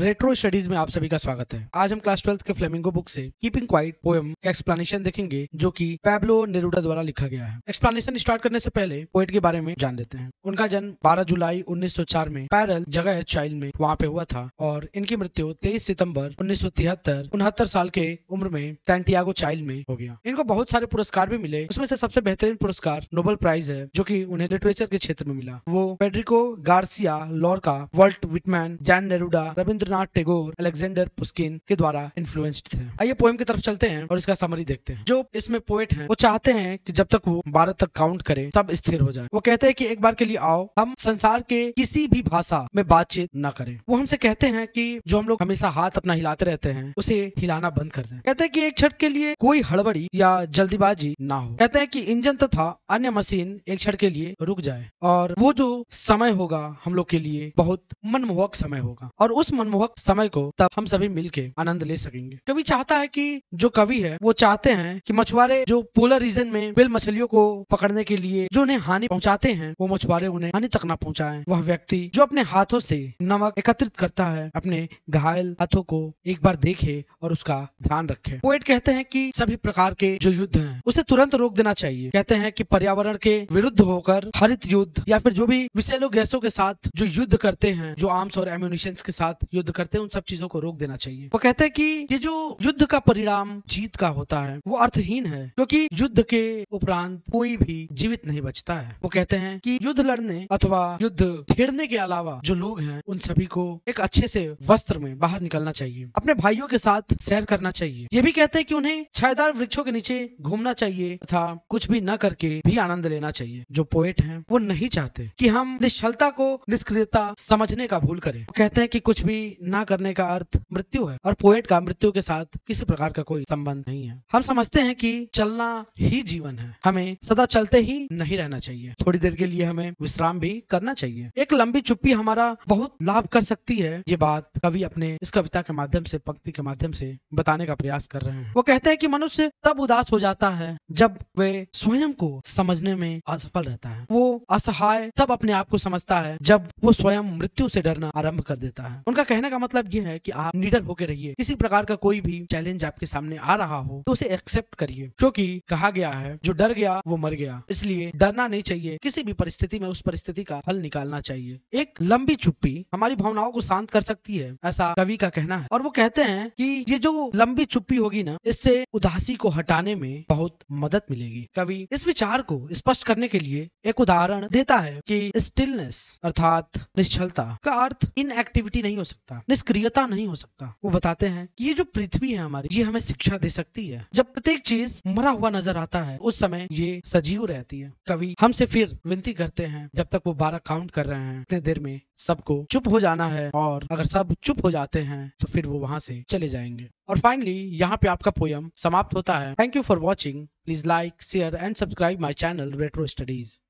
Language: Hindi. रेट्रो स्टडीज में आप सभी का स्वागत है। आज हम क्लास 12th के फ्लेमिंगो बुक से कीपिंग क्वाइट पोएम का एक्सप्लेनेशन देखेंगे जो कि पैब्लो नेरुडा द्वारा लिखा गया है। एक्सप्लेनेशन स्टार्ट करने से पहले पोएट के बारे में जान लेते हैं। उनका जन्म 12 जुलाई 1904 में पैरल जगह चाइल में वहाँ पे हुआ था और इनकी मृत्यु 23 सितम्बर 1973 69 साल के उम्र में सैंटियागो चाइल में हो गया। इनको बहुत सारे पुरस्कार भी मिले, उसमें से सबसे बेहतरीन पुरस्कार नोबेल प्राइज है जो की उन्हें लिटरेचर के क्षेत्र में मिला। वो Federico Garcia Lorca, Walt Whitman, Jain Neruda, Ravindra Tagore, Alexander Pushkin के द्वारा इन्फ्लुएंस्ड थे। आइए पोएम की तरफ चलते हैं और इसका समरी देखते हैं। जो इसमें पोएट हैं, वो चाहते हैं कि जब तक वो 12 तक काउंट करें सब स्थिर हो जाए। वो कहते हैं कि एक बार के लिए आओ, हम संसार के किसी भी भाषा में बातचीत न करें। वो हमसे कहते हैं कि जो हम लोग हमेशा हाथ अपना हिलाते रहते हैं उसे हिलाना बंद कर दें। कहते हैं कि एक क्षण के लिए कोई हड़बड़ी या जल्दीबाजी ना हो। कहते हैं कि इंजन तथा अन्य मशीन एक क्षण के लिए रुक जाए और वो जो समय होगा हम लोग के लिए बहुत मनमोहक समय होगा और उस मनमोहक समय को तब हम सभी मिलके आनंद ले सकेंगे। कवि चाहता है कि जो कवि है वो चाहते हैं कि मछुआरे जो पोलर रीजन में बिल मछलियों को पकड़ने के लिए जो उन्हें हानि पहुंचाते हैं वो मछुआरे उन्हें हानि तक न पहुंचाएं। वह व्यक्ति जो अपने हाथों से नमक एकत्रित करता है अपने घायल हाथों को एक बार देखे और उसका ध्यान रखे। पोएट कहते हैं कि सभी प्रकार के जो युद्ध है उसे तुरंत रोक देना चाहिए। कहते हैं कि पर्यावरण के विरुद्ध होकर हरित युद्ध या फिर जो भी विषैले गैसों के साथ जो युद्ध करते हैं, जो आर्म्स और एम्यूनिशन के साथ युद्ध करते हैं, उन सब चीजों को रोक देना चाहिए। वो कहते हैं कि ये जो युद्ध का परिणाम जीत का होता है वो अर्थहीन है क्योंकि युद्ध के उपरांत कोई भी जीवित नहीं बचता है। वो कहते हैं कि युद्ध लड़ने अथवा युद्ध छेड़ने के अलावा जो लोग हैं उन सभी को एक अच्छे से वस्त्र में बाहर निकलना चाहिए, अपने भाइयों के साथ सैर करना चाहिए। ये भी कहते हैं कि उन्हें छायादार वृक्षों के नीचे घूमना चाहिए तथा कुछ भी न करके भी आनंद लेना चाहिए। जो पोएट है वो नहीं चाहते कि हम निश्चलता को निष्क्रियता समझने का भूल करें। वो कहते हैं कि कुछ भी ना करने का अर्थ मृत्यु है और पोएट का मृत्यु के साथ किसी प्रकार का कोई संबंध नहीं है। हम समझते हैं कि चलना ही जीवन है, हमें सदा चलते ही नहीं रहना चाहिए, थोड़ी देर के लिए हमें विश्राम भी करना चाहिए। एक लंबी चुप्पी हमारा बहुत लाभ कर सकती है, ये बात कवि अपने इस कविता के माध्यम से, पंक्ति के माध्यम से बताने का प्रयास कर रहे हैं। वो कहते हैं कि मनुष्य तब उदास हो जाता है जब वे स्वयं को समझने में असफल रहता है। वो असहाय तब अपने आप को समझता है जब वो स्वयं मृत्यु से डरना आरम्भ कर देता है। उनका कहने का मतलब यह है कि आप निडर होकर रहिए, किसी प्रकार का कोई भी चैलेंज आपके सामने आ रहा हो तो उसे एक्सेप्ट करिए क्योंकि कहा गया है जो डर गया वो मर गया, इसलिए डरना नहीं चाहिए। किसी भी परिस्थिति में उस परिस्थिति का हल निकालना चाहिए। एक लंबी चुप्पी हमारी भावनाओं को शांत कर सकती है, ऐसा कवि का कहना है। और वो कहते हैं कि ये जो लंबी चुप्पी होगी ना, इससे उदासी को हटाने में बहुत मदद मिलेगी। कवि इस विचार को स्पष्ट करने के लिए एक उदाहरण देता है कि स्टिलनेस अर्थात निश्चलता का अर्थ इनएक्टिविटी नहीं हो सकता, निष्क्रियता नहीं हो सकता। वो बताते हैं कि ये जो पृथ्वी है हमारी, ये हमें शिक्षा दे सकती है। जब प्रत्येक चीज मरा हुआ नजर आता है उस समय ये सजीव रहती है। कवि हमसे फिर विनती करते हैं जब तक वो 12 काउंट कर रहे हैं उतने देर में सबको चुप हो जाना है और अगर सब चुप हो जाते हैं तो फिर वो वहाँ से चले जाएंगे। और फाइनली यहाँ पे आपका पोयम समाप्त होता है। Thank you for watching. Please like, share and subscribe my channel retro studies.